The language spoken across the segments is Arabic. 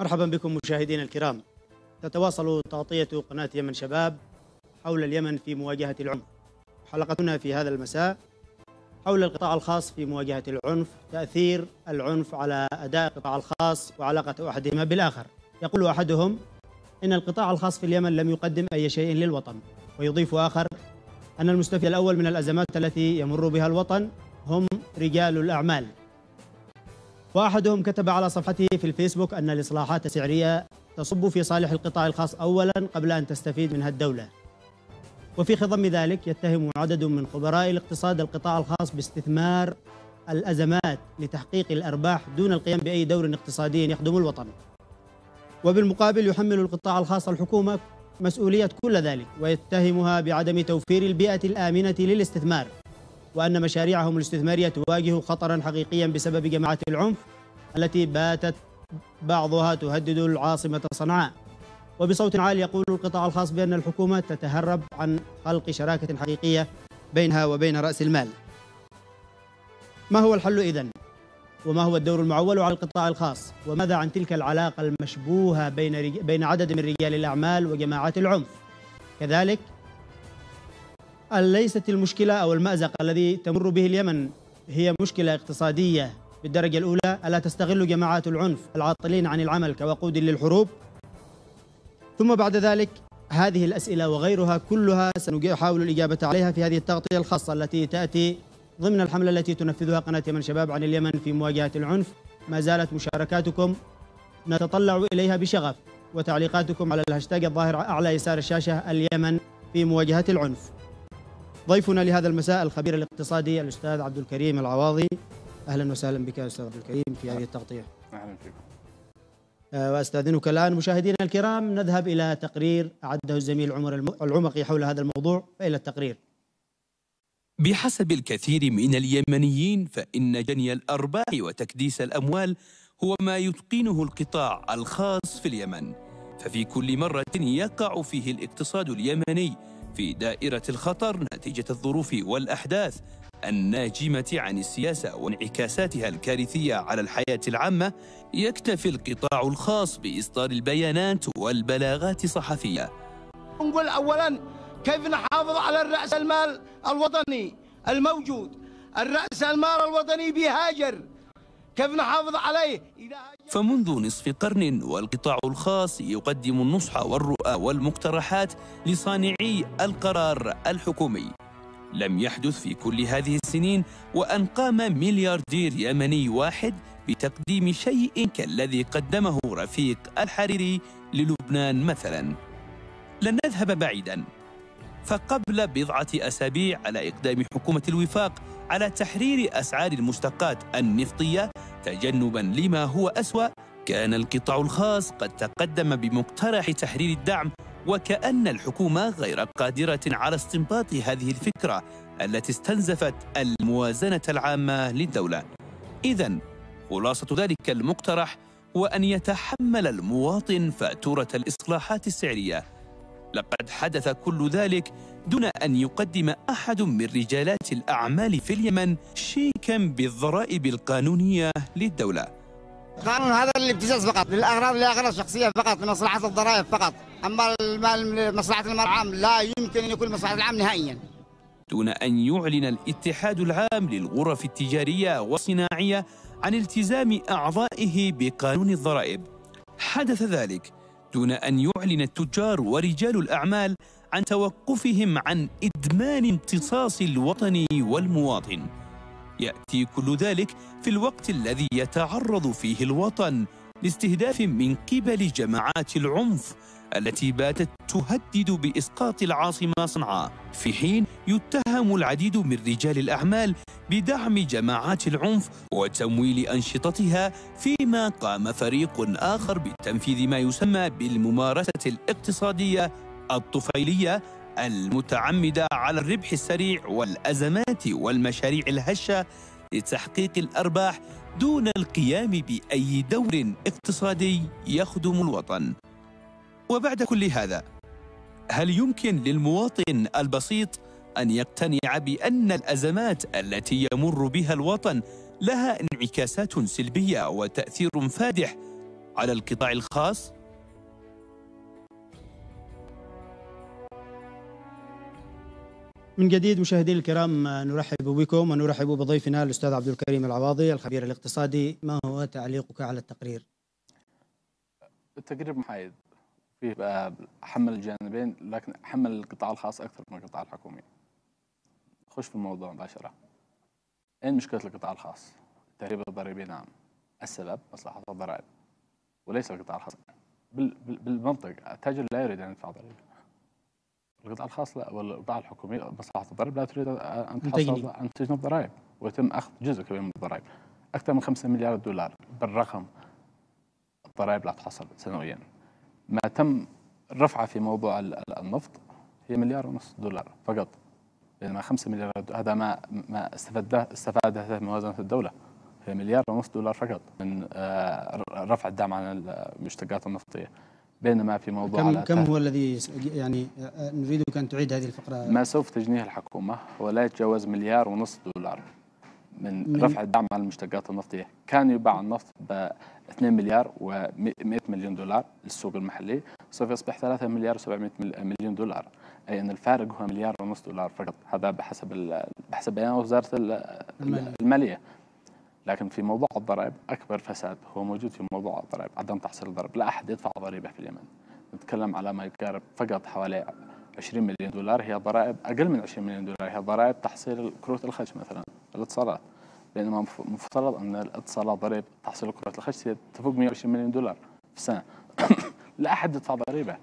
مرحبا بكم مشاهدينا الكرام. تتواصل تغطية قناة يمن شباب حول اليمن في مواجهة العنف. حلقتنا في هذا المساء حول القطاع الخاص في مواجهة العنف، تأثير العنف على أداء القطاع الخاص وعلاقة أحدهما بالآخر. يقول أحدهم إن القطاع الخاص في اليمن لم يقدم أي شيء للوطن، ويضيف آخر أن المستفيد الأول من الأزمات التي يمر بها الوطن هم رجال الأعمال. وأحدهم كتب على صفحته في الفيسبوك أن الإصلاحات السعرية تصب في صالح القطاع الخاص أولا قبل أن تستفيد منها الدولة. وفي خضم ذلك يتهم عدد من خبراء الاقتصاد القطاع الخاص باستثمار الأزمات لتحقيق الأرباح دون القيام بأي دور اقتصادي يخدم الوطن. وبالمقابل يحمل القطاع الخاص الحكومة مسؤولية كل ذلك، ويتهمها بعدم توفير البيئة الآمنة للاستثمار، وأن مشاريعهم الاستثمارية تواجه خطرا حقيقيا بسبب جماعات العنف التي باتت بعضها تهدد العاصمة صنعاء. وبصوت عال يقول القطاع الخاص بأن الحكومة تتهرب عن خلق شراكة حقيقية بينها وبين رأس المال. ما هو الحل إذن؟ وما هو الدور المعول على القطاع الخاص؟ وماذا عن تلك العلاقة المشبوهة بين عدد من رجال الأعمال وجماعات العنف؟ كذلك أليست المشكلة أو المأزق الذي تمر به اليمن هي مشكلة اقتصادية بالدرجة الأولى؟ ألا تستغل جماعات العنف العاطلين عن العمل كوقود للحروب؟ ثم بعد ذلك هذه الأسئلة وغيرها كلها سنحاول الإجابة عليها في هذه التغطية الخاصة التي تأتي ضمن الحملة التي تنفذها قناة يمن شباب عن اليمن في مواجهة العنف. ما زالت مشاركاتكم نتطلع إليها بشغف، وتعليقاتكم على الهاشتاج الظاهر أعلى يسار الشاشة، اليمن في مواجهة العنف. ضيفنا لهذا المساء الخبير الاقتصادي الأستاذ عبد الكريم العواضي. أهلا وسهلا بك أستاذ عبد الكريم في هذه التغطية. أهلا فيكم. وأستأذنك الآن مشاهدينا الكرام نذهب إلى تقرير أعده الزميل عمر العمقي حول هذا الموضوع، فإلى التقرير. بحسب الكثير من اليمنيين فإن جني الأرباح وتكديس الأموال هو ما يتقنه القطاع الخاص في اليمن، ففي كل مرة يقع فيه الاقتصاد اليمني في دائرة الخطر نتيجة الظروف والأحداث الناجمة عن السياسة وانعكاساتها الكارثية على الحياة العامة، يكتفي القطاع الخاص بإصدار البيانات والبلاغات الصحفية. نقول أولاً كيف نحافظ على الرأس المال الوطني الموجود؟ الرأس المال الوطني بيهاجر، كيف نحافظ عليه؟ فمنذ نصف قرن والقطاع الخاص يقدم النصح والرؤى والمقترحات لصانعي القرار الحكومي. لم يحدث في كل هذه السنين وأن قام ملياردير يمني واحد بتقديم شيء كالذي قدمه رفيق الحريري للبنان مثلا. لن نذهب بعيدا، فقبل بضعة أسابيع على إقدام حكومة الوفاق على تحرير أسعار المشتقات النفطية تجنبا لما هو أسوأ، كان القطاع الخاص قد تقدم بمقترح تحرير الدعم، وكأن الحكومة غير قادرة على استنباط هذه الفكرة التي استنزفت الموازنة العامة للدولة. إذن خلاصة ذلك المقترح هو أن يتحمل المواطن فاتورة الإصلاحات السعرية. لقد حدث كل ذلك دون أن يقدم أحد من رجالات الأعمال في اليمن شيكا بالضرائب القانونية للدولة. القانون هذا للابتزاز فقط، للأغراض شخصية فقط، لمصلحة الضرائب فقط، أما مصلحة المال العام لا يمكن أن يكون مصلحة العام نهائيا. دون أن يعلن الاتحاد العام للغرف التجارية وصناعية عن التزام أعضائه بقانون الضرائب، حدث ذلك دون أن يعلن التجار ورجال الأعمال عن توقفهم عن إدمان امتصاص الوطني والمواطن. يأتي كل ذلك في الوقت الذي يتعرض فيه الوطن لاستهداف من قبل جماعات العنف التي باتت تهدد بإسقاط العاصمة صنعاء، في حين يتهم العديد من رجال الأعمال بدعم جماعات العنف وتمويل أنشطتها، فيما قام فريق آخر بتنفيذ ما يسمى بالممارسة الاقتصادية الطفيلية المتعمدة على الربح السريع والأزمات والمشاريع الهشة لتحقيق الأرباح دون القيام بأي دور اقتصادي يخدم الوطن. وبعد كل هذا، هل يمكن للمواطن البسيط أن يقتنع بأن الأزمات التي يمر بها الوطن لها انعكاسات سلبية وتأثير فادح على القطاع الخاص؟ من جديد مشاهدينا الكرام، نرحب بكم ونرحب بضيفنا الأستاذ عبد الكريم العواضي الخبير الاقتصادي. ما هو تعليقك على التقرير؟ التقرير محايد، فيه حمل الجانبين، لكن حمل القطاع الخاص أكثر من القطاع الحكومي. خش في الموضوع مباشرة. أين مشكلة القطاع الخاص؟ تهريب الضريبي، نعم. السبب مصلحة الضرائب، وليس القطاع الخاص. بالمنطق التاجر لا يريد أن يدفع ضريبة. القطاع الخاص لا، والقطاع الحكومي مصلحة الضرائب لا تريد أن تحصل أن تجنب ضرائب، ويتم أخذ جزء كبير من الضرائب، أكثر من 5 مليار دولار بالرقم الضرائب لا تحصل سنويا. ما تم رفعه في موضوع النفط هي 1.5 مليار فقط، بينما 5 مليار هذا ما استفادته موازنة الدولة، هي 1.5 مليار فقط من رفع الدعم عن المشتقات النفطية. بينما في موضوع كم هو الذي يعني نريدك أن تعيد هذه الفقرة؟ ما سوف تجنيه الحكومة هو لا يتجاوز 1.5 مليار من رفع الدعم على المشتقات النفطية. كان يباع النفط ب 2 مليار و100 مليون دولار للسوق المحلي، سوف يصبح 3 مليار و700 مليون دولار، أي أن الفارق هو 1.5 مليار فقط، هذا بحسب بيان وزارة المالية. لكن في موضوع الضرائب أكبر فساد هو موجود في موضوع الضرائب، عدم تحصيل الضرائب، لا أحد يدفع ضريبة في اليمن. نتكلم على ما يقارب فقط حوالي 20 مليون دولار هي ضرائب، أقل من 20 مليون دولار هي ضرائب تحصيل كروت الخش مثلا، الاتصالات، بينما مفترض أن الاتصالات ضريبة تحصيل كروت الخش تفوق 120 مليون دولار في السنة. لا أحد يدفع ضريبة.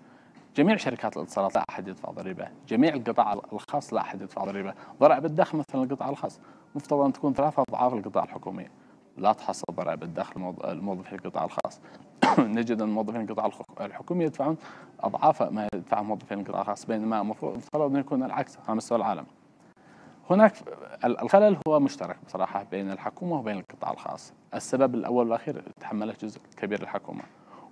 جميع شركات الاتصالات لا أحد يدفع ضريبة، جميع القطاع الخاص لا أحد يدفع ضريبة. ضرائب الدخل مثلا القطاع الخاص مفترض أن تكون 3 أضعاف القطاع الحكومي، لا تحصل ضرائب الدخل الموظفين القطاع الخاص. نجد أن موظفين القطاع الحكومي يدفعون أضعاف ما يدفعه موظفين القطاع الخاص، بينما مفترض أن يكون العكس على مستوى العالم. هناك الخلل هو مشترك بصراحة بين الحكومة وبين القطاع الخاص. السبب الأول والأخير تحمله جزء كبير الحكومة،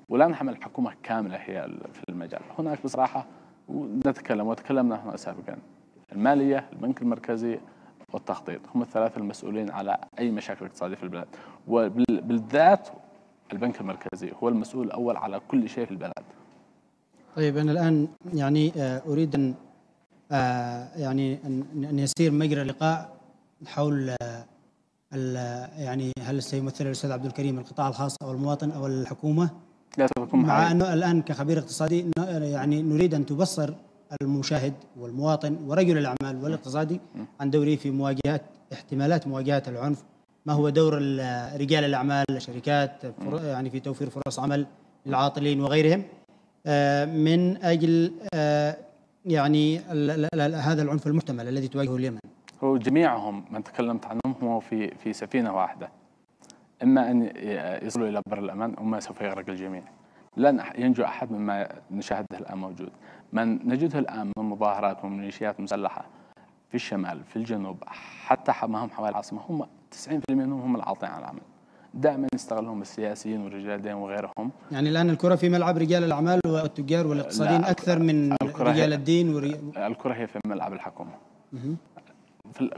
ولا نحمل الحكومة كاملة هي في المجال. هناك بصراحة نتكلم وتكلمنا هنا سابقا، المالية، البنك المركزي، والتخطيط، هم الثلاثة المسؤولين على أي مشاكل اقتصادية في البلاد، وبالذات البنك المركزي هو المسؤول الأول على كل شيء في البلد. طيب أنا الآن يعني أريد أن يسير مجرى لقاء حول يعني هل سيمثل الأستاذ عبد الكريم القطاع الخاص أو المواطن أو الحكومة؟ لا تكون مع أنه الآن كخبير اقتصادي يعني نريد أن تبصر المشاهد والمواطن ورجل الأعمال والاقتصادي عن دوره في مواجهة احتمالات مواجهة العنف. ما هو دور رجال الأعمال، الشركات يعني في توفير فرص عمل للعاطلين وغيرهم من أجل يعني هذا العنف المحتمل الذي تواجهه اليمن؟ هو جميعهم من تكلمت عنهم هو في سفينة واحدة، إما أن يصلوا إلى بر الأمان وما سوف يغرق الجميع. لن ينجو أحد مما نشاهده الآن موجود. من نجده الآن من مظاهرات وميليشيات مسلحة في الشمال، في الجنوب، حتى معهم حوالي العاصمة، هم 90% منهم هم العاطلين عن العمل. دائما يستغلهم السياسيين والرجال الدين وغيرهم. يعني الآن الكرة في ملعب رجال الأعمال والتجار والاقتصاديين أكثر من رجال الدين الكرة هي في ملعب الحكومة.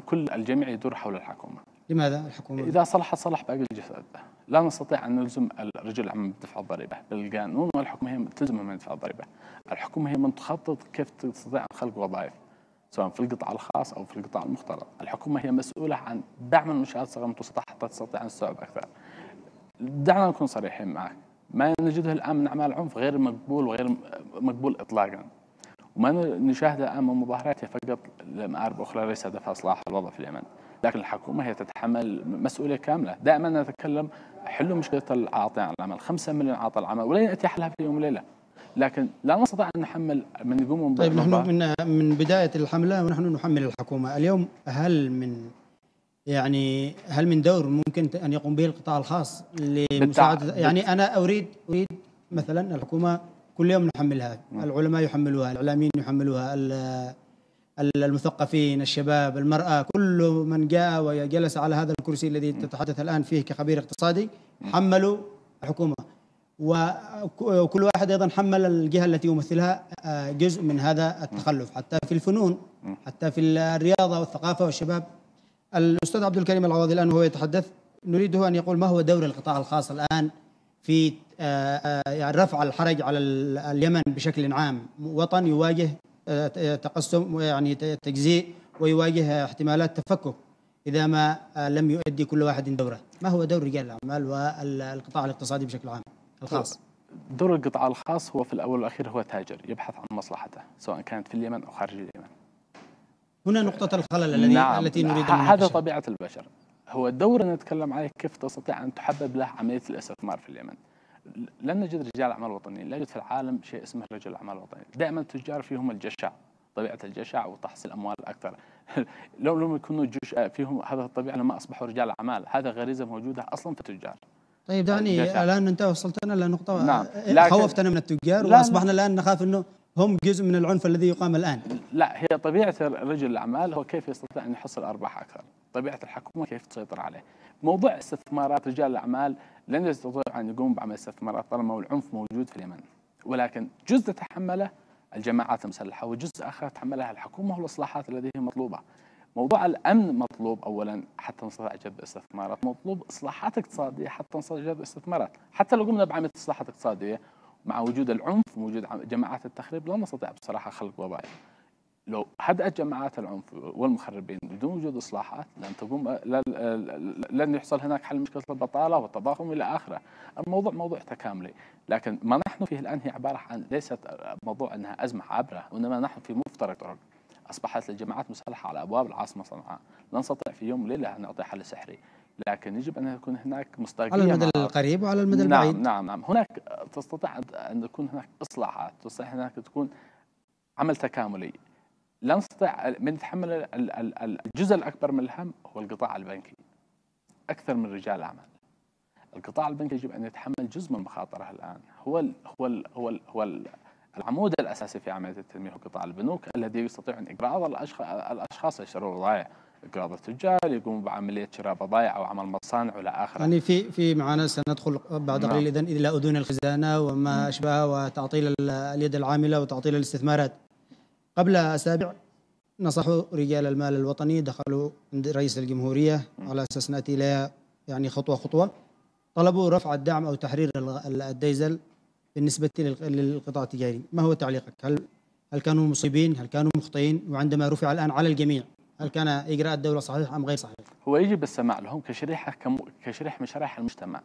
كل الجميع يدور حول الحكومة. لماذا الحكومة؟ إذا صلحت صلح باقي الجسد. لا نستطيع أن نلزم رجل الأعمال بدفع الضريبة، بالقانون والحكومة هي تلزمه من دفع الضريبة. الحكومة هي من تخطط كيف تستطيع أن خلق وظائف، سواء في القطاع الخاص أو في القطاع المختلط. الحكومة هي مسؤولة عن دعم المنشآت الصغيرة والمتوسطة حتى تستطيع أن تستوعب أكثر. دعنا نكون صريحين معك، ما نجده الآن من أعمال عنف غير مقبول وغير مقبول إطلاقا. وما نشاهده الآن من مظاهرات فقط لمآرب أخرى ليس هدفها إصلاح الوضع في اليمن. لكن الحكومة هي تتحمل مسؤولية كاملة. دائما نتكلم حلوا مشكلة العاطلين عن العمل، 5 مليون عاطل عن العمل ولن يأتي حلها في يوم وليلة، لكن لا نستطيع أن نحمل من يقومون. طيب نحن من بداية الحملة ونحن نحمل الحكومة. اليوم هل من دور ممكن أن يقوم به القطاع الخاص لمساعدة؟ يعني أنا أريد مثلا الحكومة كل يوم نحملها، العلماء يحملوها، الإعلاميين يحملوها، المثقفين، الشباب، المرأة، كل من جاء وجلس على هذا الكرسي الذي تتحدث الآن فيه كخبير اقتصادي حملوا الحكومة. وكل واحد أيضا حمل الجهة التي يمثلها جزء من هذا التخلف، حتى في الفنون، حتى في الرياضة والثقافة والشباب. الأستاذ عبد الكريم العواضي الآن وهو يتحدث نريده أن يقول ما هو دور القطاع الخاص الآن في رفع الحرج على اليمن بشكل عام، وطن يواجه تقسم يعني تجزيء ويواجه احتمالات تفكك إذا ما لم يؤدي كل واحد دوره، ما هو دور رجال الأعمال والقطاع الاقتصادي بشكل عام الخاص؟ دور القطاع الخاص هو في الأول والأخير هو تاجر يبحث عن مصلحته سواء كانت في اليمن أو خارج اليمن. هنا نقطة الخلل التي نريد أن نناقشها. هذا طبيعة البشر، هو دورنا نتكلم عليه كيف تستطيع أن تحبب له عملية الاستثمار في اليمن. لن نجد رجال أعمال وطنيين، لا يوجد في العالم شيء اسمه رجال أعمال وطنيين، دائما التجار فيهم الجشع، طبيعة الجشع وتحصيل أموال أكثر. لو لم يكونوا فيهم هذا الطبيعة لما أصبحوا رجال أعمال، هذا غريزة موجودة أصلا في التجار. طيب دعني الآن أنت وصلتنا لنقطة، نعم، خوفتنا من التجار وأصبحنا الآن نخاف أنه هم جزء من العنف الذي يقام الآن. لا، هي طبيعة رجل الأعمال هو كيف يستطيع أن يحصل أرباح أكثر، طبيعة الحكومة كيف تسيطر عليه. موضوع استثمارات رجال الأعمال لن يستطيع أن يقوم بعمل استثمارات طالما العنف موجود في اليمن، ولكن جزء تحمله الجماعات المسلحة وجزء آخر تحملها الحكومة والإصلاحات التي هي مطلوبة. موضوع الأمن مطلوب أولا حتى نستطيع جذب استثمارات، مطلوب إصلاحات اقتصادية حتى نستطيع جذب استثمارات. حتى لو قمنا بعمل إصلاحات اقتصادية مع وجود العنف ووجود جماعات التخريب لا نستطيع بصراحة خلق وظائف. لو هدأت جماعات العنف والمخربين بدون وجود إصلاحات لن تقوم، لن يحصل هناك حل مشكلة البطالة والتضخم إلى آخره. الموضوع موضوع تكاملي، لكن ما نحن فيه الآن هي عبارة عن ليست موضوع أنها أزمة عابرة، وإنما نحن في مفترق طرق. أصبحت الجماعات مسلحة على أبواب العاصمة صنعاء، لا نستطيع في يوم وليلة أن نعطي حل سحري، لكن يجب أن يكون هناك مصداقية على المدى القريب وعلى المدى البعيد. نعم، هناك تستطيع أن تكون هناك إصلاحات، تستطيع هناك تكون عمل تكاملي. لا نستطيع من يتحمل الجزء الأكبر من الهم هو القطاع البنكي أكثر من رجال الأعمال. القطاع البنكي يجب أن يتحمل جزء من مخاطره الآن، هو العمود الأساسي في عملية التنمية هو قطاع البنوك الذي يستطيع أن إقراض الأشخاص يشتروا بضائع، إقراض التجار يقوم بعملية شراء بضائع أو عمل مصانع ولا آخره. يعني في معانا سندخل بعد قليل إذن إلى أذون الخزانة وما أشبهها وتعطيل اليد العاملة وتعطيل الاستثمارات. قبل أسابيع نصحوا رجال المال الوطني، دخلوا عند رئيس الجمهورية على أساس نأتي إليها يعني خطوة خطوة، طلبوا رفع الدعم أو تحرير الديزل بالنسبة للقطاع التجاري. ما هو تعليقك؟ هل كانوا مصيبين؟ هل كانوا مخطئين؟ وعندما رفع الآن على الجميع هل كان إجراء الدولة صحيح أم غير صحيح؟ هو يجب السماع لهم كشريحة من شرائح المجتمع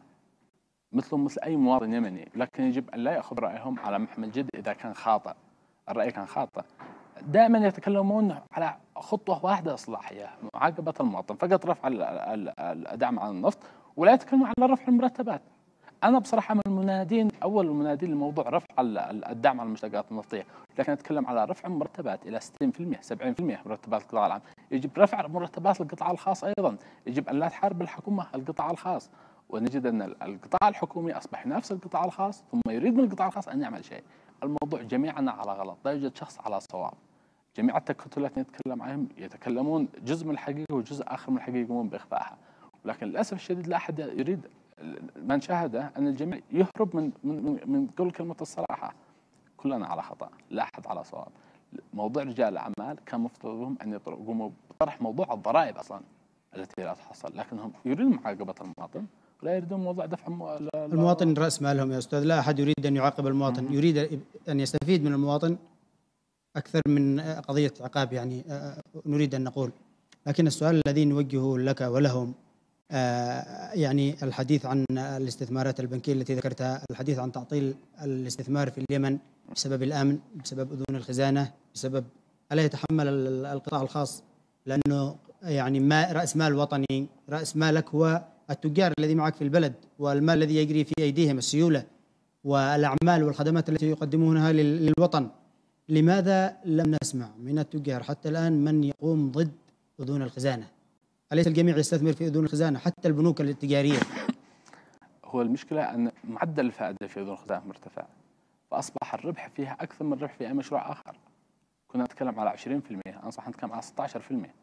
مثلهم مثل أي مواطن يمني، لكن يجب أن لا يأخذ رأيهم على محمل جد إذا كان خاطئ. الرأي كان خاطئ. دائما يتكلمون على خطوة واحدة إصلاحية، معاقبة المواطن، فقط رفع الدعم عن النفط، ولا يتكلمون على رفع المرتبات. أنا بصراحة من المنادين، أول المنادين لموضوع رفع الدعم على المشتقات النفطية، لكن أتكلم على رفع مرتبات إلى 60% 70% مرتبات القطاع العام. يجب رفع مرتبات القطاع الخاص أيضا، يجب أن لا تحارب الحكومة القطاع الخاص، ونجد أن القطاع الحكومي أصبح ينافس القطاع الخاص ثم يريد من القطاع الخاص أن يعمل شيء. الموضوع جميعنا على غلط، لا يوجد شخص على صواب. جميع التكتلات نتكلم عنهم يتكلمون جزء من الحقيقة وجزء آخر من الحقيقة يقومون بإخفائها، ولكن للأسف الشديد لا أحد يريد من شاهده أن الجميع يهرب من كل كلمة الصراحة. كلنا على خطأ، لا أحد على صواب. موضوع رجال الأعمال كان مفترضهم أن يقوموا بطرح موضوع الضرائب أصلا التي لا تحصل، لكنهم يريدون معاقبة المواطن ولا يريدون موضوع دفع المواطن رأس مالهم. يا أستاذ، لا أحد يريد أن يعاقب المواطن، يريد أن يستفيد من المواطن أكثر من قضية عقاب، يعني نريد أن نقول. لكن السؤال الذي نوجهه لك ولهم يعني الحديث عن الاستثمارات البنكية التي ذكرتها، الحديث عن تعطيل الاستثمار في اليمن بسبب الأمن، بسبب أذون الخزانة، بسبب ألا يتحمل القطاع الخاص، لأنه يعني ما رأس مال وطني، رأس مالك هو التجار الذي معك في البلد والمال الذي يجري في أيديهم، السيولة والأعمال والخدمات التي يقدمونها للوطن. لماذا لم نسمع من التجار حتى الآن من يقوم ضد أذون الخزانة؟ أليس الجميع يستثمر في أذون الخزانة حتى البنوك التجارية؟ هو المشكلة أن معدل الفائدة في أذون الخزانة مرتفع، فأصبح الربح فيها أكثر من الربح في أي مشروع آخر. كنا نتكلم على 20%، أصبح نتكلم على 16%.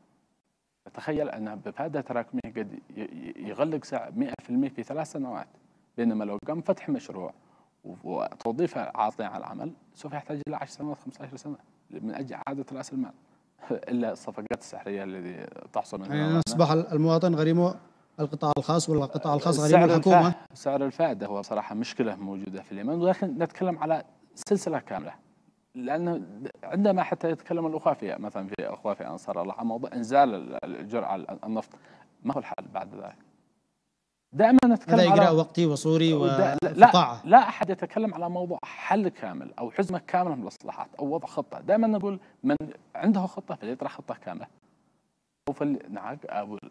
فتخيل أنها بفائدة تراكمية قد يغلق 100% في 3 سنوات، بينما لو قام فتح مشروع وتوظيفها عاطلة عن العمل سوف يحتاج إلى 10 سنوات 15 سنة من أجل إعادة رأس المال، إلا الصفقات السحرية التي تحصل منها. يعني أصبح المواطن غريمه القطاع الخاص، ولا القطاع الخاص غريم الحكومة. سعر الفائدة هو صراحة مشكلة موجودة في اليمن، ولكن نتكلم على سلسلة كاملة، لأنه عندما حتى يتكلم الأخوة مثلا في أخوة أنصار الله عن موضوع إنزال الجرعة النفط، ما هو الحل بعد ذلك؟ دائما نتكلم على إجراء وقتي وصوري وقطاعة. لا أحد يتكلم على موضوع حل كامل أو حزمة كاملة من الإصلاحات أو وضع خطة. دائما نقول من عنده خطة فليطرح خطة كاملة.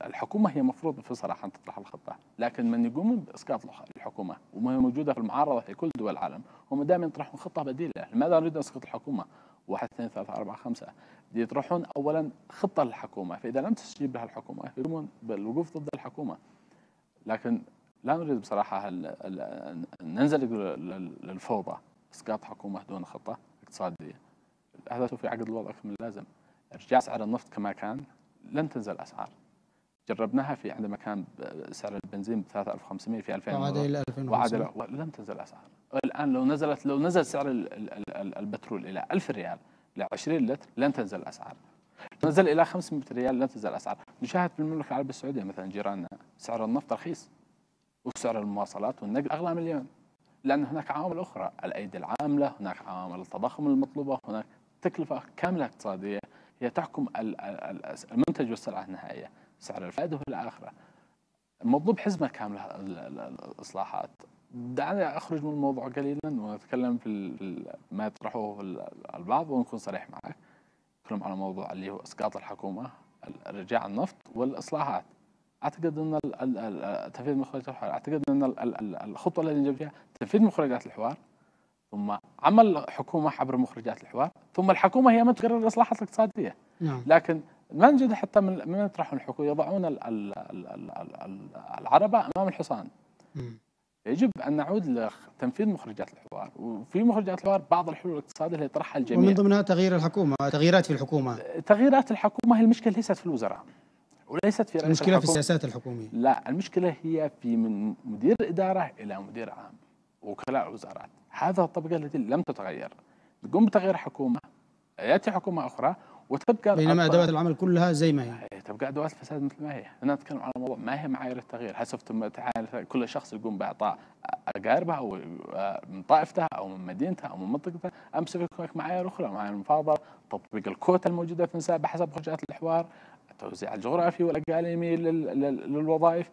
الحكومة هي المفروض في صراحة أن تطرح الخطة، لكن من يقوم بإسقاط الحكومة وما موجودة في المعارضة في كل دول العالم هم دائما يطرحون خطة بديلة. لماذا نريد أن نسقط الحكومة؟ 1 2 3 4 5 يطرحون أولا خطة للحكومة، فإذا لم تستجيب لها الحكومة يقومون بالوقوف ضد الحكومة. لكن لا نريد بصراحة أن ننزل للفوضى، إسقاط حكومة دون خطة اقتصادية، هذا سوف يعقد الوضع أكثر من اللازم. إرجاع سعر النفط كما كان، لن تنزل الأسعار، جربناها في عندما كان سعر البنزين ب 3500 في 2000 وعاد إلى 2500 ولم تنزل الأسعار. الآن لو نزل سعر البترول إلى 1000 ريال إلى 20 لتر لن تنزل الأسعار، نزل إلى 500 ريال لن تنزل الأسعار. نشاهد في المملكة العربية السعودية مثلا جيراننا سعر النفط رخيص وسعر المواصلات والنقل أغلى من اليمن، لأن هناك عوامل أخرى، الأيدي العاملة، هناك عوامل التضخم المطلوبة، هناك تكلفة كاملة اقتصادية هي تحكم المنتج والسلعة النهائية، سعر الفائدة والى آخره. المطلوب حزمة كاملة الإصلاحات. دعني أخرج من الموضوع قليلا ونتكلم في ما يطرحه البعض، ونكون صريح معك. نتكلم على موضوع اللي هو إسقاط الحكومة، رجاع النفط والإصلاحات. أعتقد أن تنفيذ مخرجات الحوار، أعتقد أن الخطوة التي نجح فيها تنفيذ مخرجات الحوار، ثم عمل حكومة عبر مخرجات الحوار، ثم الحكومة هي من تقرر الإصلاحات الاقتصادية. نعم. لكن ما نجد حتى من يطرحون الحكومة يضعون العربة أمام الحصان. يجب أن نعود لتنفيذ مخرجات الحوار، وفي مخرجات الحوار بعض الحلول الاقتصادية اللي يطرحها الجميع، ومن ضمنها تغيير الحكومة، تغييرات في الحكومة. تغييرات الحكومة هي المشكلة، ليست في الوزراء وليست في رئيس المشكلة الحكومة. في السياسات الحكومية. لا، المشكلة هي في من مدير إدارة إلى مدير عام وكلاء وزارات. هذا الطبقة التي لم تتغير، تقوم بتغيير حكومة، يأتي حكومة أخرى وتبقى، بينما أدوات العمل كلها زي ما هي، تبقى أدوات الفساد مثل ما هي. أنا أتكلم على موضوع ما هي معايير التغيير، هل سوف تم كل شخص يقوم بإعطاء أقاربه أو من طائفته أو من مدينته أو من منطقته، أم سوف يكون هناك معايير أخرى، معايير المفاوضة، تطبيق الكوتا الموجودة في نساء بحسب مخرجات الحوار، التوزيع الجغرافي والأقاليمي للوظائف.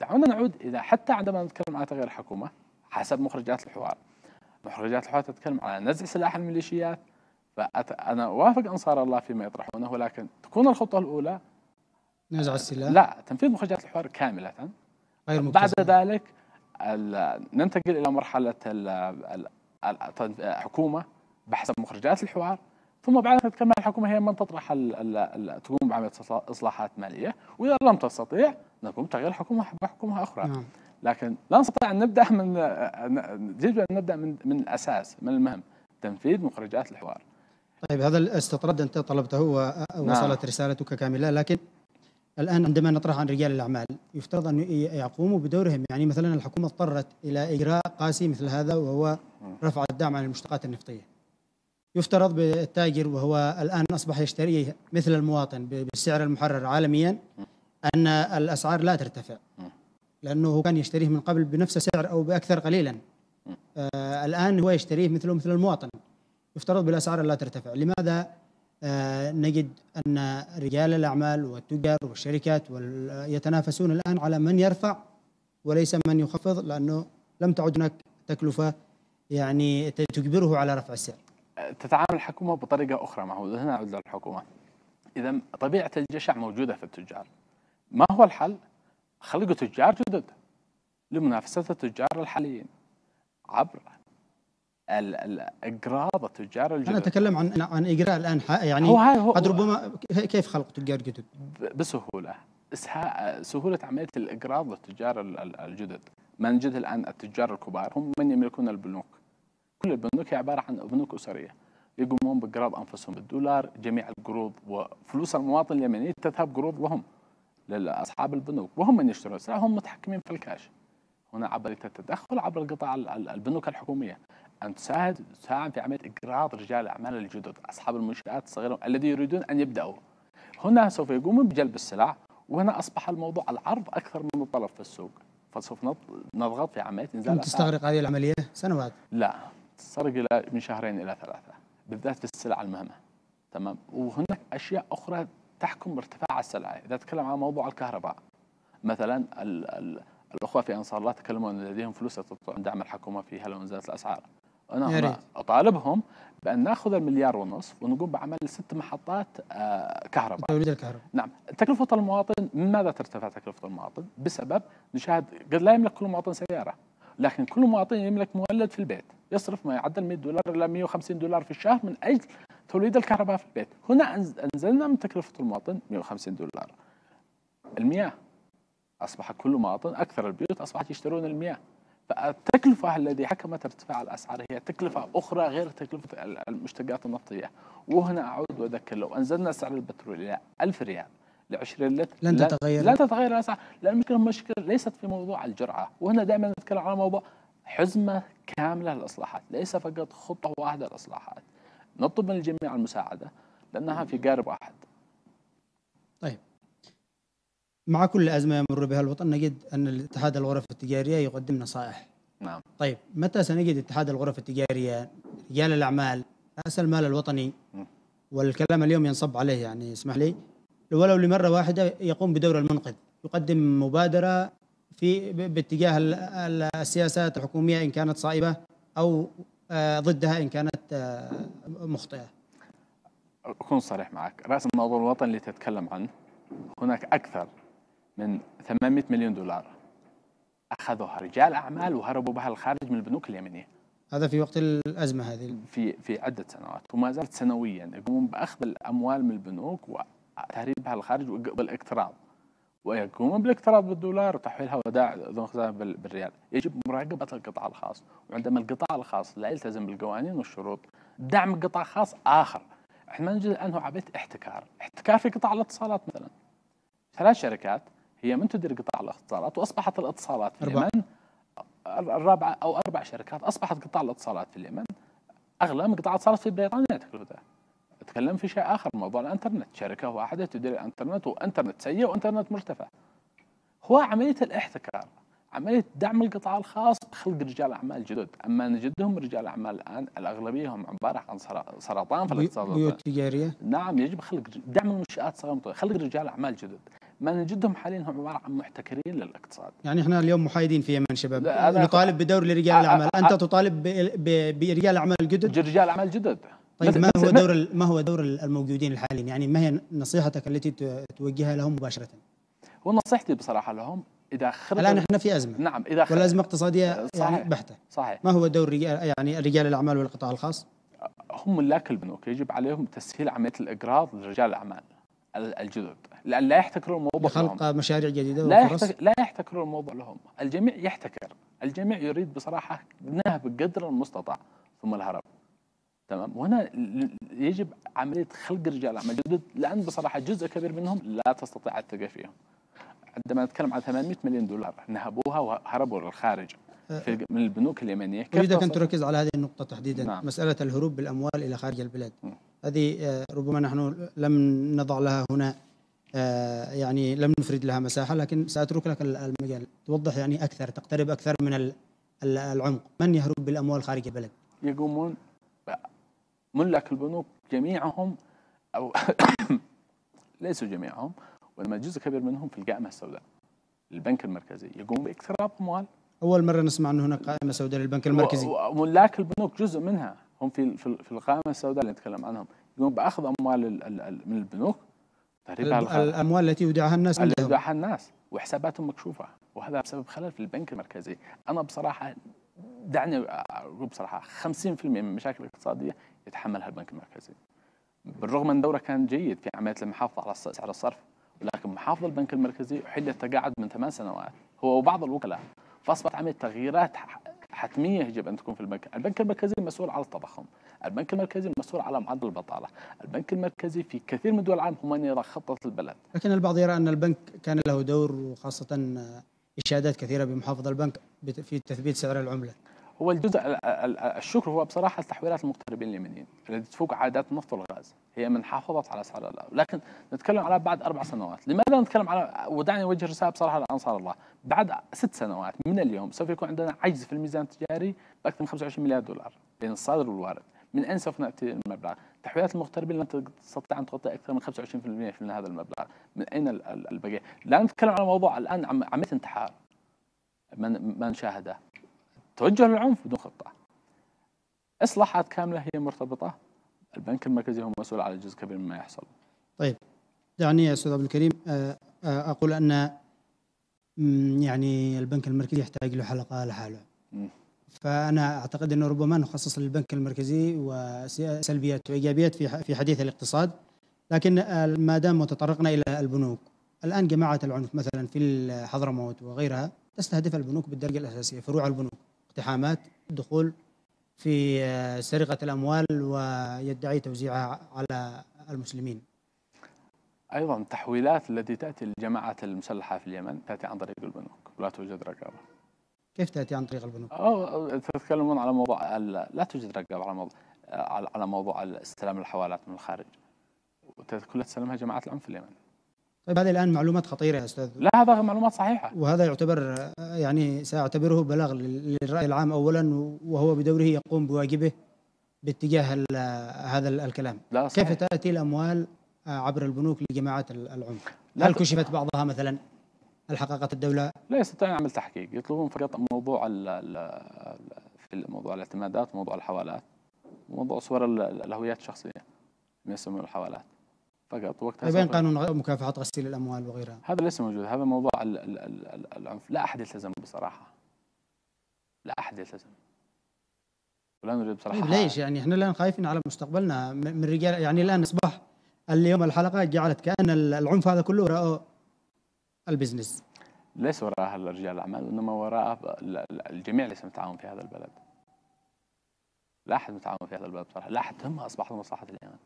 دعونا نعود إلى حتى عندما نتكلم عن تغيير الحكومة حسب مخرجات الحوار. مخرجات الحوار تتكلم على نزع سلاح الميليشيات، فأنا أوافق أنصار الله فيما يطرحونه، ولكن تكون الخطوة الأولى نزع السلاح، لا، تنفيذ مخرجات الحوار كاملة، غير مكتسبة. بعد ذلك ننتقل إلى مرحلة الحكومة بحسب مخرجات الحوار، ثم بعد نتكلم عن الحكومة هي من تطرح تقوم بعملية إصلاحات مالية، وإذا لم تستطيع نقوم بتغيير حكومة بحكومة أخرى. نعم. لكن لا نستطيع أن نبدأ من الأساس، من المهم تنفيذ مخرجات الحوار. طيب، هذا الاستطراد أنت طلبته ووصلت رسالتك كاملة، لكن الآن عندما نطرح عن رجال الأعمال يفترض أن يقوموا بدورهم. يعني مثلا الحكومة اضطرت إلى إجراء قاسي مثل هذا، وهو رفع الدعم عن المشتقات النفطية. يفترض بالتاجر، وهو الآن أصبح يشتري مثل المواطن بالسعر المحرر عالميا، أن الأسعار لا ترتفع، لأنه كان يشتريه من قبل بنفس السعر أو بأكثر قليلا. الآن هو يشتريه مثل المواطن، يفترض بالأسعار لا ترتفع. لماذا نجد أن رجال الأعمال والتجار والشركات يتنافسون الآن على من يرفع وليس من يخفض، لأنه لم تعد هناك تكلفة يعني تجبره على رفع السعر؟ تتعامل الحكومة بطريقة أخرى معه. هنا عود الحكومة، إذا طبيعة الجشع موجودة في التجار، ما هو الحل؟ خلقوا تجار جدد لمنافسة التجار الحاليين عبر إجراء التجار الجدد. أنا أتكلم عن إجراء الآن، يعني قد ربما كيف خلق تجار جدد؟ بسهولة، سهولة عملية الإجراء للتجار الجدد. ما نجد الآن التجار الكبار هم من يملكون البنوك، كل البنوك هي عبارة عن بنوك أسرية، يقومون بقراض أنفسهم بالدولار، جميع القروض وفلوس المواطن اليمني تذهب قروض لهم لأصحاب البنوك، وهم من يشترون السلع، هم متحكمين في الكاش، هنا عبر التدخل عبر القطاع البنوك الحكومية أن تساهم في عملية إقراض رجال الأعمال الجدد أصحاب المنشآت الصغيرة الذين يريدون أن يبدأوا. هنا سوف يقومون بجلب السلع، وهنا أصبح الموضوع العرض أكثر من الطلب في السوق، فسوف نضغط في عملية إنزال. تستغرق هذه العملية سنوات؟ لا، تستغرق من 2 إلى 3 بالذات في السلع المهمة. تمام، وهناك أشياء أخرى تحكم ارتفاع السلع. إذا تكلم عن موضوع الكهرباء مثلا، الأخوة في أنصار الله تكلموا أن لديهم فلوس يستطيعون دعم الحكومة فيها لو نزلت الأسعار. أنا هنا أطالبهم بأن نأخذ 1.5 مليار ونقوم بعمل 6 محطات كهرباء توليد الكهرباء. نعم، تكلفة المواطن، من ماذا ترتفع تكلفة المواطن؟ بسبب نشاهد قد لا يملك كل مواطن سيارة، لكن كل مواطن يملك مولد في البيت يصرف ما يعدل $100 إلى $150 في الشهر من أجل توليد الكهرباء في البيت. هنا أنزلنا من تكلفة المواطن $150. المياه، أصبح كل مواطن أكثر البيوت أصبحت يشترون المياه، فالتكلفة التي حكمت ارتفاع الأسعار هي تكلفة أخرى غير تكلفة المشتقات النفطية. وهنا أعود وأذكر، لو أنزلنا سعر البترول إلى 1000 ريال ل20 لتر لن تتغير الأسعار، لأن المشكلة ليست في موضوع الجرعة. وهنا دائما نتكلم على موضوع حزمة كاملة للإصلاحات، ليس فقط خطة واحدة للإصلاحات. نطلب من الجميع المساعدة لأنها في قارب واحد. طيب، مع كل أزمة يمر بها الوطن نجد أن الاتحاد الغرف التجارية يقدم نصائح. نعم. طيب، متى سنجد اتحاد الغرف التجارية، رجال الأعمال، رأس المال الوطني، والكلام اليوم ينصب عليه، يعني اسمح لي ولو لمرة واحدة، يقوم بدور المنقذ، يقدم مبادرة باتجاه السياسات الحكومية إن كانت صائبة أو ضدها إن كانت مخطئة؟ أكون صريح معك، رأس المال الوطني اللي تتكلم عنه هناك أكثر من $800 مليون أخذوها رجال أعمال وهربوا بها الخارج من البنوك اليمنية. هذا في وقت الأزمة هذه، في عدة سنوات، وما زالت سنويا يقومون بأخذ الأموال من البنوك وتهريبها للخارج بالاقتراض، ويقومون بالاقتراض بالدولار وتحويلها ودائع ذو خزانة بالريال. يجب مراقبة القطاع الخاص، وعندما القطاع الخاص لا يلتزم بالقوانين والشروط دعم قطاع خاص آخر. احنا نجد أنه عملية احتكار في قطاع الاتصالات مثلا. 3 شركات هي من تدير قطاع الاتصالات، واصبحت الاتصالات في اليمن الرابعه او 4 شركات، اصبحت قطاع الاتصالات في اليمن اغلى من قطاع الاتصالات في بريطانيا تكلفته. اتكلم في شيء اخر، موضوع الانترنت، شركه واحده تدير الانترنت، وانترنت سيء وانترنت مرتفع. هو عمليه الاحتكار، عمليه دعم القطاع الخاص بخلق رجال اعمال جدد، اما نجدهم رجال اعمال الان الاغلبيه هم عباره عن سرطان في الاقتصاد. بيوت تجاريه؟ نعم، يجب خلق دعم المنشات الصغيره، خلق رجال اعمال جدد. ما نجدهم حاليا هم عباره عن محتكرين للاقتصاد. يعني احنا اليوم محايدين في يمن شباب، نطالب بدور لرجال الاعمال، انت تطالب برجال اعمال جدد؟ رجال اعمال جدد. طيب، ما هو دور الموجودين الحاليين؟ يعني ما هي نصيحتك التي توجهها لهم مباشره؟ ونصيحتي بصراحه لهم، اذا الان احنا في ازمه. نعم، اذا والازمه اقتصاديه يعني بحته. صحيح. ما هو دور يعني رجال الاعمال والقطاع الخاص؟ هم ملاك البنوك، يجب عليهم تسهيل عمليه الاقراض لرجال الاعمال الجدد، لأن لا يحتكروا الموضوع بخلق لهم. مشاريع جديدة لا يحتكروا الموضوع لهم. الجميع يحتكر، الجميع يريد بصراحة نهب قدر المستطاع ثم الهرب. تمام، وهنا يجب عملية خلق رجال أعمال جدد، لأن بصراحة جزء كبير منهم لا تستطيع الثقة فيهم. عندما نتكلم عن $800 مليون نهبوها وهربوا للخارج من البنوك اليمنية. أريدك أن تركز على هذه النقطة تحديدا. نعم. مسألة الهروب بالأموال إلى خارج البلاد، هذه ربما نحن لم نضع لها هنا، يعني لم نفرد لها مساحة، لكن سأترك لك المجال توضح يعني أكثر، تقترب أكثر من العمق. من يهرب بالأموال خارج البلد؟ يقومون ملاك البنوك جميعهم، أو ليسوا جميعهم، وإنما جزء كبير منهم في القائمة السوداء للبنك المركزي، يقومون باقتراب أموال. أول مرة نسمع أن هناك قائمة سوداء للبنك المركزي، وملاك البنوك جزء منها هم في القائمة السوداء اللي نتكلم عنهم، يقومون بأخذ أموال من البنوك. الأموال التي يودعها الناس، وحساباتهم مكشوفة، وهذا بسبب خلل في البنك المركزي. أنا بصراحة دعني أقول بصراحة 50% من المشاكل الاقتصادية يتحملها البنك المركزي، بالرغم من دوره كان جيد في عملية المحافظة على سعر الصرف، ولكن محافظ البنك المركزي أحل التقاعد من 8 سنوات هو وبعض الوكلاء، فأصبحت عملية تغييرات حتمية يجب أن تكون في البنك. البنك المركزي مسؤول على التضخم، البنك المركزي مسؤول على معدل البطالة، البنك المركزي في كثير من دول العالم هو من يرى خطة البلد. لكن البعض يرى أن البنك كان له دور، وخاصة إشادات كثيرة بمحافظة البنك في تثبيت سعر العملة. هو الجزء الشكر هو بصراحة التحويلات المقتربين اليمنيين التي تفوق عائدات النفط والغاز، هي من حافظت على أسعار الله. لكن نتكلم على بعد 4 سنوات. لماذا نتكلم على، ودعني أوجه رسالة بصراحة لأنصار الله، بعد 6 سنوات من اليوم سوف يكون عندنا عجز في الميزان التجاري بأكثر من 25 مليار دولار بين الصادر والوارد. من أين سوف نأتي المبلغ؟ تحويلات المغتربين لن تستطيع أن تغطي أكثر من 25% من هذا المبلغ. من أين البقية؟ لا نتكلم على موضوع الآن عملية انتحار من شاهده، توجه للعنف بدون خطة. إصلاحات كاملة هي مرتبطة، البنك المركزي هو مسؤول على جزء كبير مما يحصل. طيب دعني يا أستاذ عبد الكريم أقول أن يعني البنك المركزي يحتاج له حلقة لحاله. فأنا أعتقد أنه ربما نخصص للبنك المركزي وسلبيات وإيجابيات في حديث الاقتصاد، لكن ما دام تطرقنا إلى البنوك، الآن جماعة العنف مثلا في حضرموت وغيرها تستهدف البنوك بالدرجة الأساسية، فروع البنوك، اقتحامات، دخول في سرقة الأموال ويدعي توزيعها على المسلمين. أيضا التحويلات التي تأتي للجماعات المسلحة في اليمن تأتي عن طريق البنوك ولا توجد رقابة. كيف تأتي عن طريق البنوك؟ تتكلمون على موضوع لا توجد رقابة على موضوع استلام الحوالات من الخارج، وتتكلم تسلمها جماعات العنف في اليمن. طيب هذه الآن معلومات خطيرة يا أستاذ. لا هذا معلومات صحيحة، وهذا يعتبر يعني سأعتبره بلاغ للرأي العام أولا، وهو بدوره يقوم بواجبه باتجاه هذا الكلام. لا صحيح. كيف تأتي الأموال عبر البنوك لجماعات العنف؟ هل كشفت بعضها مثلا؟ هل حققت الدولة؟ لا يستطيعون عمل تحقيق، يطلبون فقط موضوع في موضوع الاعتمادات، موضوع الحوالات، وموضوع صور الهويات الشخصية ما يسمون الحوالات فقط. وقتها بين قانون مكافحة غسيل الأموال وغيرها هذا ليس موجود، هذا موضوع العنف لا أحد يلتزم بصراحة، لا أحد يلتزم ولا نريد بصراحة. طيب ليش يعني احنا الآن خايفين على مستقبلنا من رجال، يعني الآن أصبح اليوم الحلقة جعلت كأن العنف هذا كله رأوا البزنس. ليس وراءها رجال الأعمال، وإنما وراءها الجميع ليس متعاون في هذا البلد. لا أحد متعاون في هذا البلد بصراحة، لا أحد تهمها أصبحت مصلحة اليمن.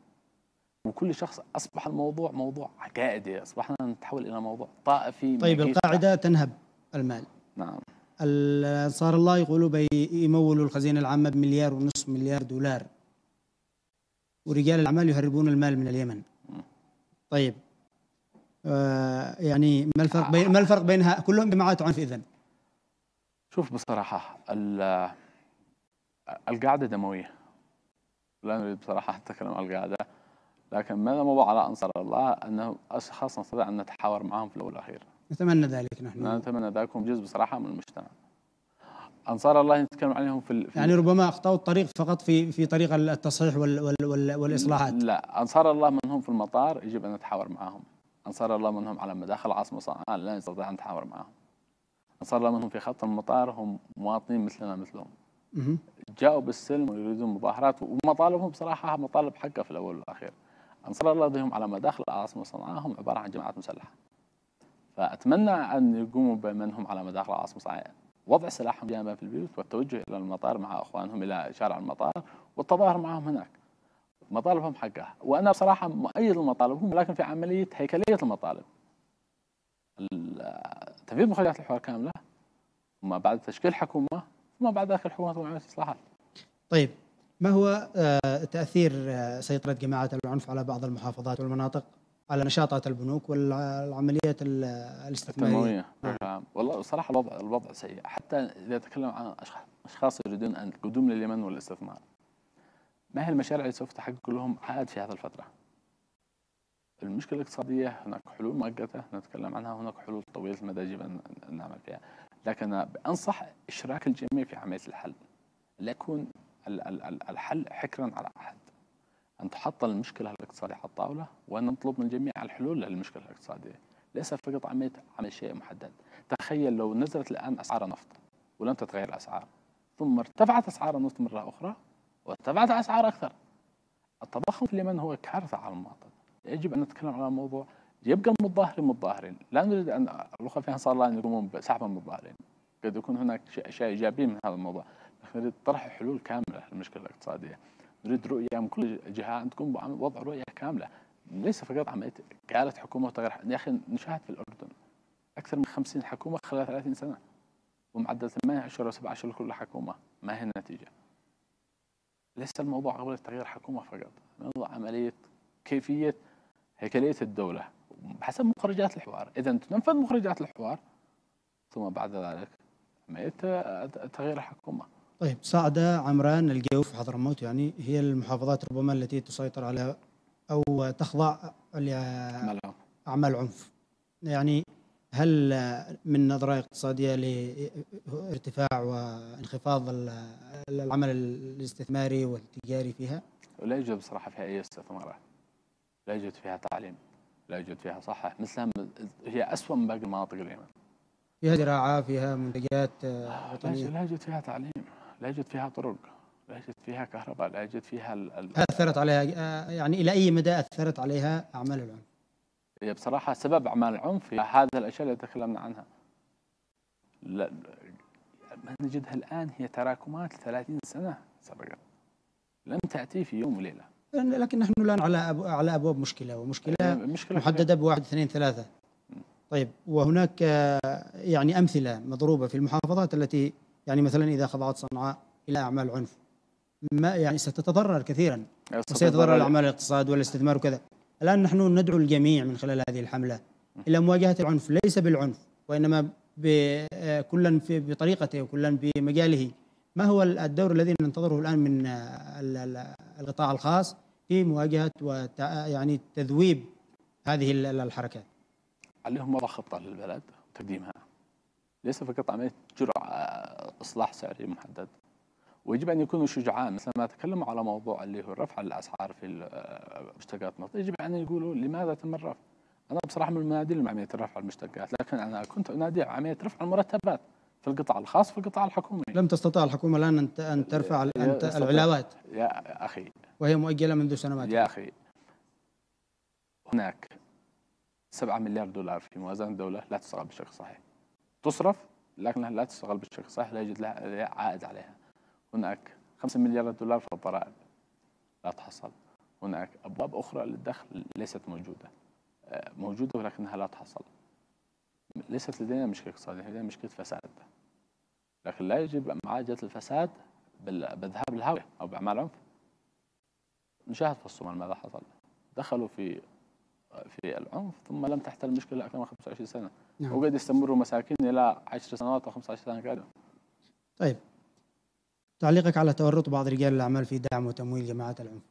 وكل شخص أصبح الموضوع موضوع عقائدي، أصبحنا نتحول إلى موضوع طائفي. طيب القاعدة تنهب المال. نعم. أنصار الله يقولوا بيمولوا الخزينة العامة ب1.5 مليار دولار. ورجال الأعمال يهربون المال من اليمن. طيب يعني ما الفرق بين بينها؟ كلهم جماعات عنف إذن. شوف بصراحة القاعدة دموية. لا نريد بصراحة نتكلم عن القاعدة، لكن ماذا موضوع على أنصار الله أنه أشخاص نستطيع أن نتحاور معهم في الأول والأخير. نتمنى ذلك نحن. نتمنى ذلك وجزء بصراحة من المجتمع. أنصار الله نتكلم عليهم في يعني ربما أخطأوا الطريق فقط في طريق التصحيح والإصلاحات. لا، أنصار الله من هم في المطار يجب أن نتحاور معهم. أنصار الله منهم على مداخل العاصمة صنعاء لا نستطيع أن نتحاور معهم. أنصار الله منهم في خط المطار هم مواطنين مثلنا مثلهم. جاؤوا بالسلم ويريدون مظاهرات، ومطالبهم بصراحة مطالب حقه في الأول والأخير. أنصار الله ضدهم على مداخل العاصمة صنعاء هم عبارة عن جماعات مسلحة. فأتمنى أن يقوموا بمنهم على مداخل العاصمة صنعاء، وضع سلاحهم جانبا في البيوت والتوجه إلى المطار مع إخوانهم إلى شارع المطار والتظاهر معهم هناك. مطالبهم حقها، وأنا بصراحة مؤيد لمطالبهم، لكن في عملية هيكلية المطالب. تنفيذ مخرجات الحوار كاملة، وما بعد تشكيل حكومة، وما بعد ذلك الحكومة وعملية الإصلاحات. طيب ما هو تأثير سيطرة جماعة العنف على بعض المحافظات والمناطق على نشاطات البنوك والعمليات الاستثمارية؟ والله بصراحة الوضع سيء، حتى إذا تكلم عن أشخاص يريدون أن القدوم لليمن والاستثمار. ما هي المشاريع اللي سوف تحقق لهم عائد في هذه الفترة؟ المشكلة الاقتصادية هناك حلول مؤقتة نتكلم عنها، هناك حلول طويلة المدى يجب أن نعمل فيها، لكن أنا أنصح إشراك الجميع في عملية الحل، لا يكون الحل حكرا على أحد، أن تحط المشكلة الاقتصادية على الطاولة وأن نطلب من الجميع الحلول للمشكلة الاقتصادية، ليس فقط عمل شيء محدد. تخيل لو نزلت الآن أسعار النفط ولم تتغير الأسعار، ثم ارتفعت أسعار النفط مرة أخرى وارتفعت أسعار أكثر. التضخم في اليمن هو كارثة على المواطن. يجب أن نتكلم على موضوع يبقى المتظاهرين متظاهرين، لا نريد أن الأخوة في أنصار الله أن يقوموا بسحب المتظاهرين. قد يكون هناك أشياء إيجابية من هذا الموضوع، لكن نريد طرح حلول كاملة للمشكلة الاقتصادية. نريد رؤية من كل جهة أن تقوم بوضع رؤية كاملة، ليس فقط عملية إقالة حكومة وتغيير. يا أخي نشاهد في الأردن أكثر من 50 حكومة خلال 30 سنة، ومعدل 18 أو 17 لكل حكومة. ما هي النتيجة؟ ليس الموضوع عملية تغيير حكومة فقط، الموضوع عملية كيفية هيكلية الدولة حسب مخرجات الحوار. إذا تنفذ مخرجات الحوار ثم بعد ذلك عملية تغيير الحكومة. طيب، صعدة، عمران، الجوف، حضرموت يعني هي المحافظات ربما التي تسيطر على أو تخضع لأعمال عنف. يعني هل من نظرة اقتصادية لارتفاع وانخفاض العمل الاستثماري والتجاري فيها؟ لا يوجد بصراحة فيها أي استثمارات، لا يوجد فيها تعليم، لا يوجد فيها صحة، مثلها هي أسوأ من باقي مناطق اليمن. فيها زراعة، فيها منتجات وطنية. لا يوجد فيها تعليم، لا يوجد فيها طرق، لا يوجد فيها كهرباء، لا يوجد فيها أثرت عليها يعني إلى أي مدى أثرت عليها أعمال العنف؟ هي بصراحة سبب أعمال العنف هذه الأشياء اللي تكلمنا عنها. لا نجدها الآن، هي تراكمات 30 سنة سبقا، لم تأتي في يوم وليلة. لكن نحن الآن على أبواب مشكلة، ومشكلة محددة بواحد اثنين ثلاثة. طيب، وهناك يعني أمثلة مضروبة في المحافظات التي يعني مثلا إذا خضعت صنعاء إلى أعمال عنف ما يعني ستتضرر كثيرا، وسيتضرر أعمال الاقتصاد والاستثمار وكذا. الآن نحن ندعو الجميع من خلال هذه الحملة إلى مواجهة العنف، ليس بالعنف وإنما كلا بطريقته وكلا بمجاله. ما هو الدور الذي ننتظره الآن من القطاع الخاص في مواجهة يعني تذويب هذه الحركات؟ عليهم وضع خطة للبلد وتقديمها، ليس فقط عملية جرعة إصلاح سعري محدد. ويجب أن يكونوا شجعان، مثل ما تكلموا على موضوع اللي هو الرفع الأسعار في مشتقات النفط، يجب أن يقولوا لماذا تم الرفع. أنا بصراحة من المناديل عملية رفع المشتقات، لكن أنا كنت أنادي عملية رفع المرتبات في القطاع الخاص في القطاع الحكومي. لم تستطع الحكومة الآن أن ترفع العلاوات يا أخي، وهي مؤجلة منذ سنوات يا أخي. هناك 7 مليار دولار في موازنة الدولة لا تشتغل بشكل صحيح، تصرف لكنها لا تشتغل بشكل صحيح، لا يوجد لها عائد عليها. هناك 5 مليار دولار في الضرائب لا تحصل. هناك أبواب أخرى للدخل ليست موجودة، موجودة ولكنها لا تحصل. ليست لدينا مشكلة اقتصادية، لدينا مشكلة فساد، لكن لا يجب معالجة الفساد بالذهاب للهوية أو بأعمال عنف. نشاهد في الصومال ماذا حصل، دخلوا في العنف ثم لم تحتل المشكلة أكثر من 25 سنة، وقد يستمروا مساكين إلى 10 سنوات أو 15 سنة قادمة. طيب، تعليقك على تورط بعض رجال الأعمال في دعم وتمويل جماعات العنف؟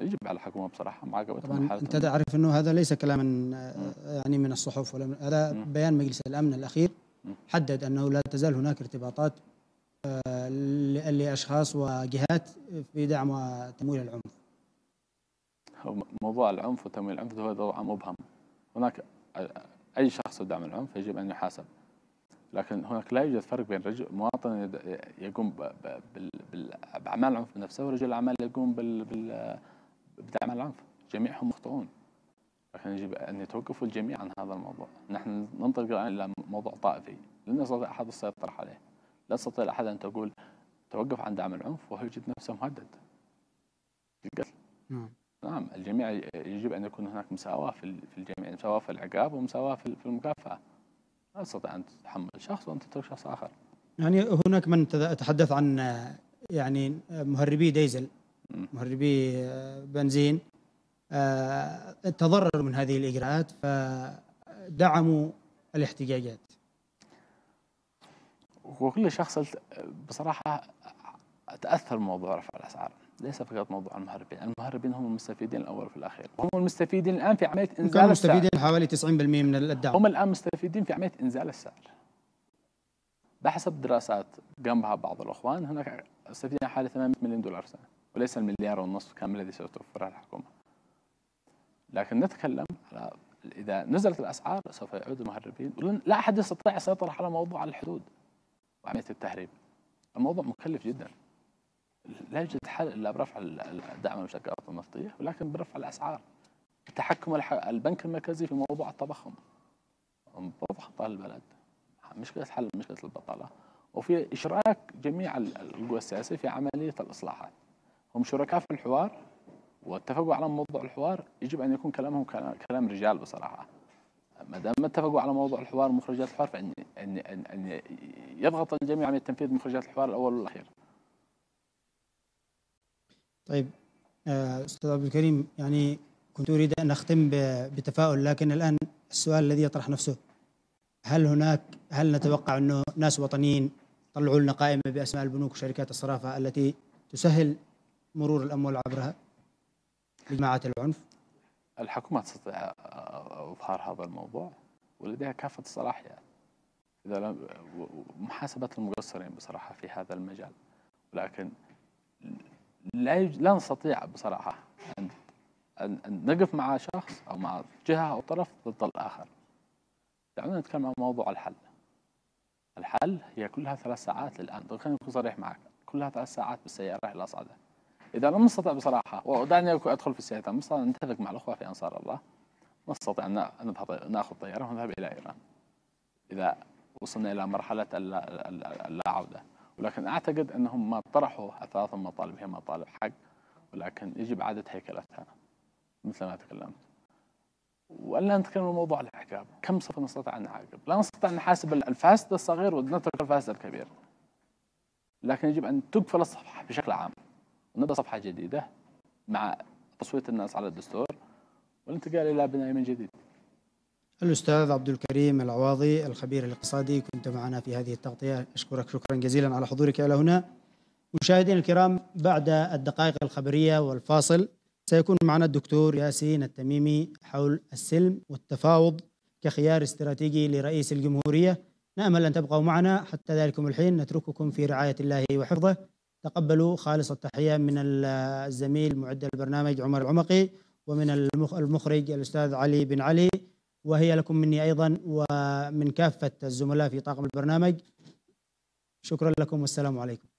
يجب على الحكومة بصراحة معاقبة. طبعا أنت تعرف أنه هذا ليس كلاما يعني من الصحف ولا من هذا بيان مجلس الأمن الأخير حدد أنه لا تزال هناك ارتباطات لأشخاص وجهات في دعم وتمويل العنف. موضوع العنف وتمويل العنف هو موضوع مبهم. هناك أي شخص يدعم العنف يجب أن يحاسب، لكن هناك لا يوجد فرق بين رجل مواطن يقوم بأعمال العنف بنفسه ورجل الأعمال يقوم بدعم العنف. جميعهم مخطئون، لكن يجب أن يتوقفوا الجميع عن هذا الموضوع. نحن ننطلق الآن إلى موضوع طائفي لن يستطيع أحد السيطرة عليه. لا يستطيع أحد أن تقول توقف عن دعم العنف وهو يجد نفسه مهدد بالقتل. نعم، الجميع يجب أن يكون هناك مساواة في الجميع، مساواة في العقاب ومساواة في المكافأة. لا تستطيع أن تتحمل شخص وأن تترك شخص آخر. يعني هناك من تحدث عن يعني مهربي ديزل، مهربي بنزين تضرروا من هذه الإجراءات فدعموا الاحتجاجات. وكل شخص بصراحة تأثر موضوع رفع الأسعار، ليس فقط موضوع المهربين. المهربين هم المستفيدين الأول في الأخير، وهم المستفيدين الآن في عملية إنزال السعر. هم مستفيدين حوالي 90% من الدعم، هم الآن مستفيدين في عملية إنزال السعر. بحسب دراسات قام بها بعض الأخوان هناك استفيدين حوالي 800 مليون دولار سنة، وليس المليار ونصف كامل الذي ستوفرها الحكومة. لكن نتكلم على إذا نزلت الأسعار سوف يعود المهربين. لا أحد يستطيع السيطرة على موضوع الحدود وعملية التهريب. الموضوع مكلف جدا، لا يوجد حل إلا برفع دعم المشتقات النفطية، ولكن برفع الأسعار. تحكم البنك المركزي في موضوع التضخم، ضغط على البلد، مشكلة حل مشكلة البطالة، وفي إشراك جميع القوى السياسية في عملية الإصلاحات. هم شركاء في الحوار واتفقوا على موضوع الحوار، يجب أن يكون كلامهم كلام رجال بصراحة، ما دام اتفقوا على موضوع الحوار ومخرجات الحوار فإن أن يضغط الجميع على تنفيذ مخرجات الحوار الأول والأخير. طيب أستاذ عبد الكريم، يعني كنت أريد أن أختم بتفاؤل، لكن الآن السؤال الذي يطرح نفسه، هل نتوقع أنه ناس وطنيين طلعوا لنا قائمة بأسماء البنوك وشركات الصرافة التي تسهل مرور الأموال عبرها لجماعات العنف؟ الحكومة تستطيع إظهار هذا الموضوع ولديها كافة الصلاحيات، إذا محاسبة المقصرين بصراحة في هذا المجال، ولكن لا نستطيع بصراحة أن نقف مع شخص أو مع جهة أو طرف ضد الآخر. دعونا نتكلم عن موضوع الحل. الحل هي كلها 3 ساعات للآن، خليني أكون صريح معك، كلها 3 ساعات بالسيارة إلى صعدة. إذا لم نستطع بصراحة، ودعني أدخل في السياسة، لم نستطع أن نتفق مع الأخوة في أنصار الله، نستطيع أن نأخذ طيارة ونذهب إلى إيران إذا وصلنا إلى مرحلة اللا عودة. ولكن أعتقد أنهم ما طرحوا الثلاث مطالب هي مطالب حق، ولكن يجب إعادة هيكلتها مثل ما تكلمت، وألا نتكلم عن موضوع العقاب. كم سوف نستطيع أن نعاقب؟ لا نستطيع أن نحاسب الفاسد الصغير ونترك الفاسد الكبير، لكن يجب أن تقفل الصفحة بشكل عام، نبدأ صفحة جديدة مع تصويت الناس على الدستور والانتقال إلى بناء من جديد. الأستاذ عبد الكريم العواضي الخبير الاقتصادي كنت معنا في هذه التغطية، أشكرك شكرا جزيلا على حضورك إلى هنا. مشاهدينا الكرام، بعد الدقائق الخبرية والفاصل سيكون معنا الدكتور ياسين التميمي حول السلم والتفاوض كخيار استراتيجي لرئيس الجمهورية. نأمل أن تبقوا معنا حتى ذلكم الحين، نترككم في رعاية الله وحفظه. تقبلوا خالص التحية من الزميل معد البرنامج عمر العمقي ومن المخرج الأستاذ علي بن علي، وهي لكم مني أيضا ومن كافة الزملاء في طاقم البرنامج. شكرا لكم والسلام عليكم.